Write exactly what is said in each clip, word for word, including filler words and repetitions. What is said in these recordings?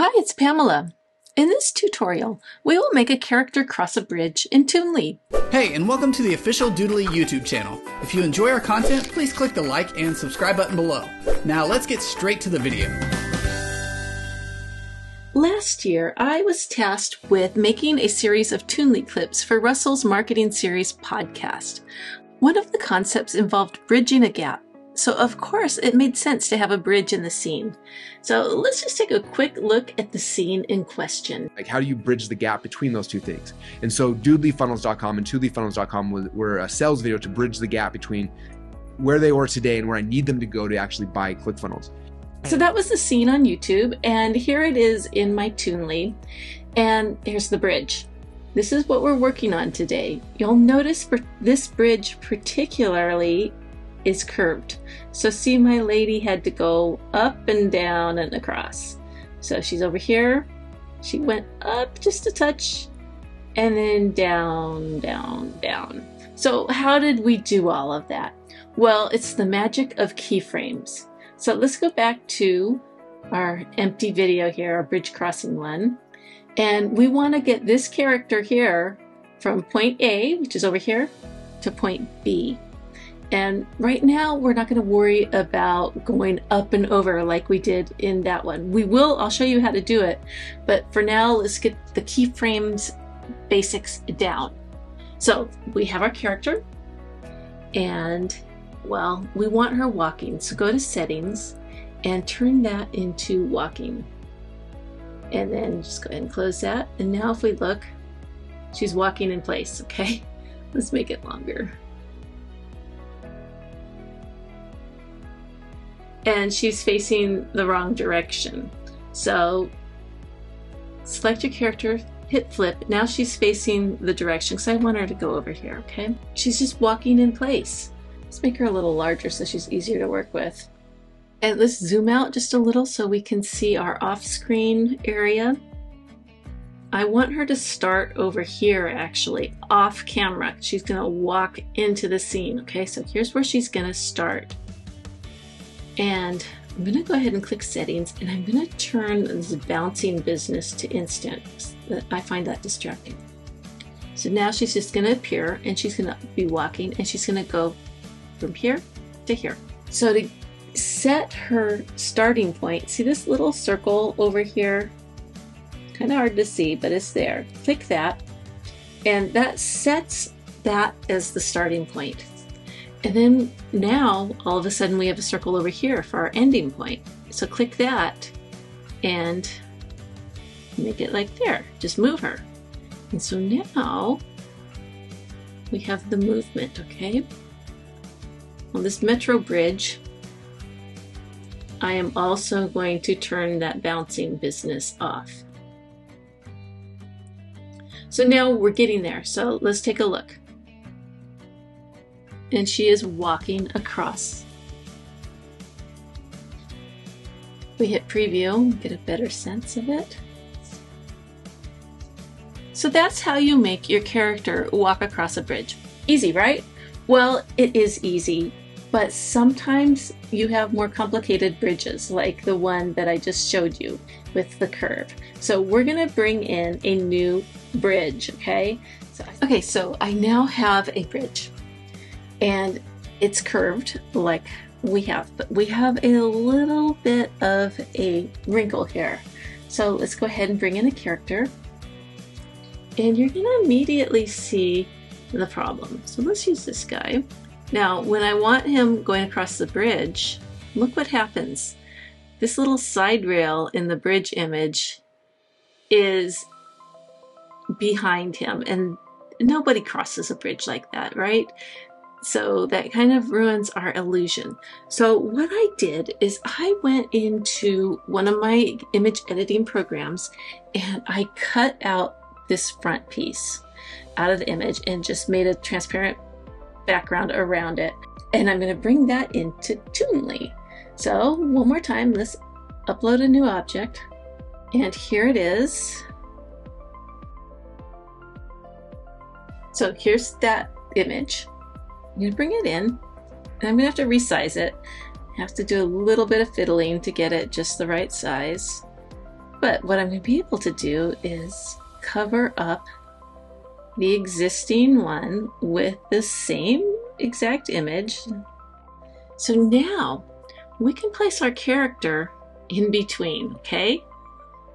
Hi, it's Pamela. In this tutorial, we will make a character cross a bridge in Toonly. Hey, and welcome to the official Doodly YouTube channel. If you enjoy our content, please click the like and subscribe button below. Now let's get straight to the video. Last year, I was tasked with making a series of Toonly clips for Russell's Marketing Series podcast. One of the concepts involved bridging a gap. So of course it made sense to have a bridge in the scene. So let's just take a quick look at the scene in question. Like, how do you bridge the gap between those two things? And so doodly funnels dot com and toonly funnels dot com were a sales video to bridge the gap between where they were today and where I need them to go to actually buy ClickFunnels. So that was the scene on YouTube, and here it is in my Toonly, and there's the bridge. This is what we're working on today. You'll notice for this bridge particularly is curved. So see, my lady had to go up and down and across. So she's over here, she went up just a touch, and then down, down, down. So how did we do all of that? Well, it's the magic of keyframes. So let's go back to our empty video here, our bridge crossing one. And we want to get this character here from point A, which is over here, to point B. And right now, we're not going to worry about going up and over like we did in that one. We will, I'll show you how to do it, but for now, let's get the keyframes basics down. So we have our character, and well, we want her walking. So go to settings and turn that into walking. And then just go ahead and close that. And now if we look, she's walking in place, okay? Let's make it longer. And she's facing the wrong direction. So select your character, hit flip. Now she's facing the direction, so I want her to go over here, okay? She's just walking in place. Let's make her a little larger so she's easier to work with. And let's zoom out just a little so we can see our off-screen area. I want her to start over here, actually, off camera. She's gonna walk into the scene, okay? So here's where she's gonna start. And I'm gonna go ahead and click settings, and I'm gonna turn this bouncing business to instant. I find that distracting. So now she's just gonna appear, and she's gonna be walking, and she's gonna go from here to here. So to set her starting point, see this little circle over here? Kind of hard to see, but it's there. Click that, and that sets that as the starting point. And then now, all of a sudden, we have a circle over here for our ending point. So click that and make it like there. Just move her. And so now we have the movement, okay? On this metro bridge, I am also going to turn that bouncing business off. So now we're getting there. So let's take a look. And she is walking across. We hit preview, get a better sense of it. So that's how you make your character walk across a bridge. Easy, right? Well, it is easy, but sometimes you have more complicated bridges like the one that I just showed you with the curve. So we're gonna bring in a new bridge, okay? So, okay, so I now have a bridge. And it's curved like we have, but we have a little bit of a wrinkle here. So let's go ahead and bring in a character, and you're gonna immediately see the problem. So let's use this guy. Now, when I want him going across the bridge, look what happens. This little side rail in the bridge image is behind him, and nobody crosses a bridge like that, right? So that kind of ruins our illusion. So what I did is I went into one of my image editing programs, and I cut out this front piece out of the image and just made a transparent background around it. And I'm going to bring that into Toonly. So one more time, let's upload a new object. And here it is. So here's that image. I'm going to bring it in, and I'm going to have to resize it. I have to do a little bit of fiddling to get it just the right size. But what I'm going to be able to do is cover up the existing one with the same exact image. So now we can place our character in between, okay?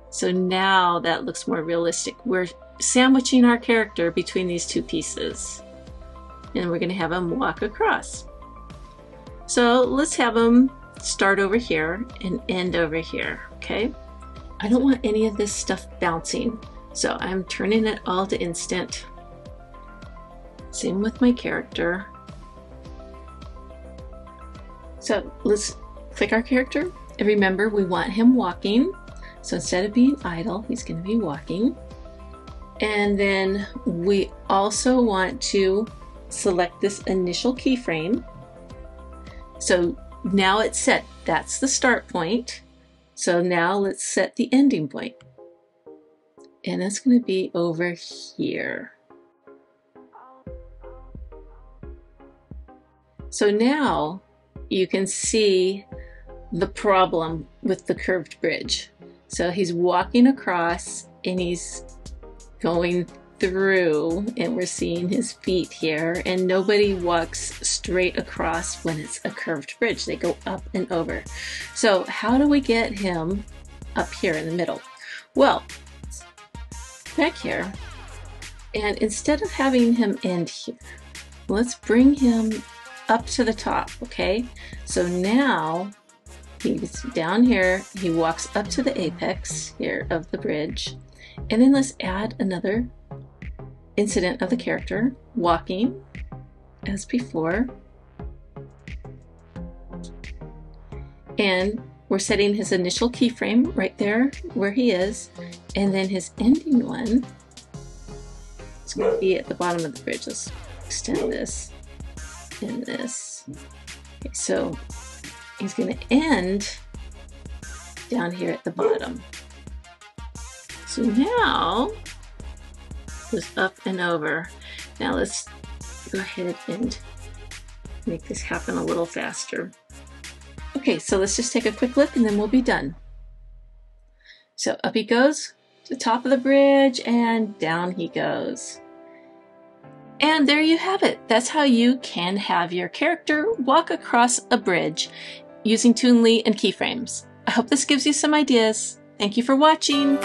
So now that looks more realistic. We're sandwiching our character between these two pieces, and we're going to have them walk across. So let's have them start over here and end over here, okay? I don't want any of this stuff bouncing, so I'm turning it all to instant. Same with my character. So let's click our character, and remember we want him walking. So instead of being idle, he's going to be walking. And then we also want to select this initial keyframe. So now it's set. That's the start point. So now let's set the ending point. And that's going to be over here. So now you can see the problem with the curved bridge. So he's walking across and he's going through, and we're seeing his feet here, and nobody walks straight across when it's a curved bridge. They go up and over. So how do we get him up here in the middle? Well, back here, and instead of having him end here, let's bring him up to the top, okay? So now he's down here, he walks up to the apex here of the bridge, and then let's add another incident of the character walking as before, and we're setting his initial keyframe right there where he is, and then his ending one is going to be at the bottom of the bridge. Let's extend this and this. Okay, so he's going to end down here at the bottom. So now it goes up and over. Now let's go ahead and make this happen a little faster. Okay, so let's just take a quick look and then we'll be done. So up he goes to the top of the bridge and down he goes. And there you have it. That's how you can have your character walk across a bridge using Toonly and keyframes. I hope this gives you some ideas. Thank you for watching.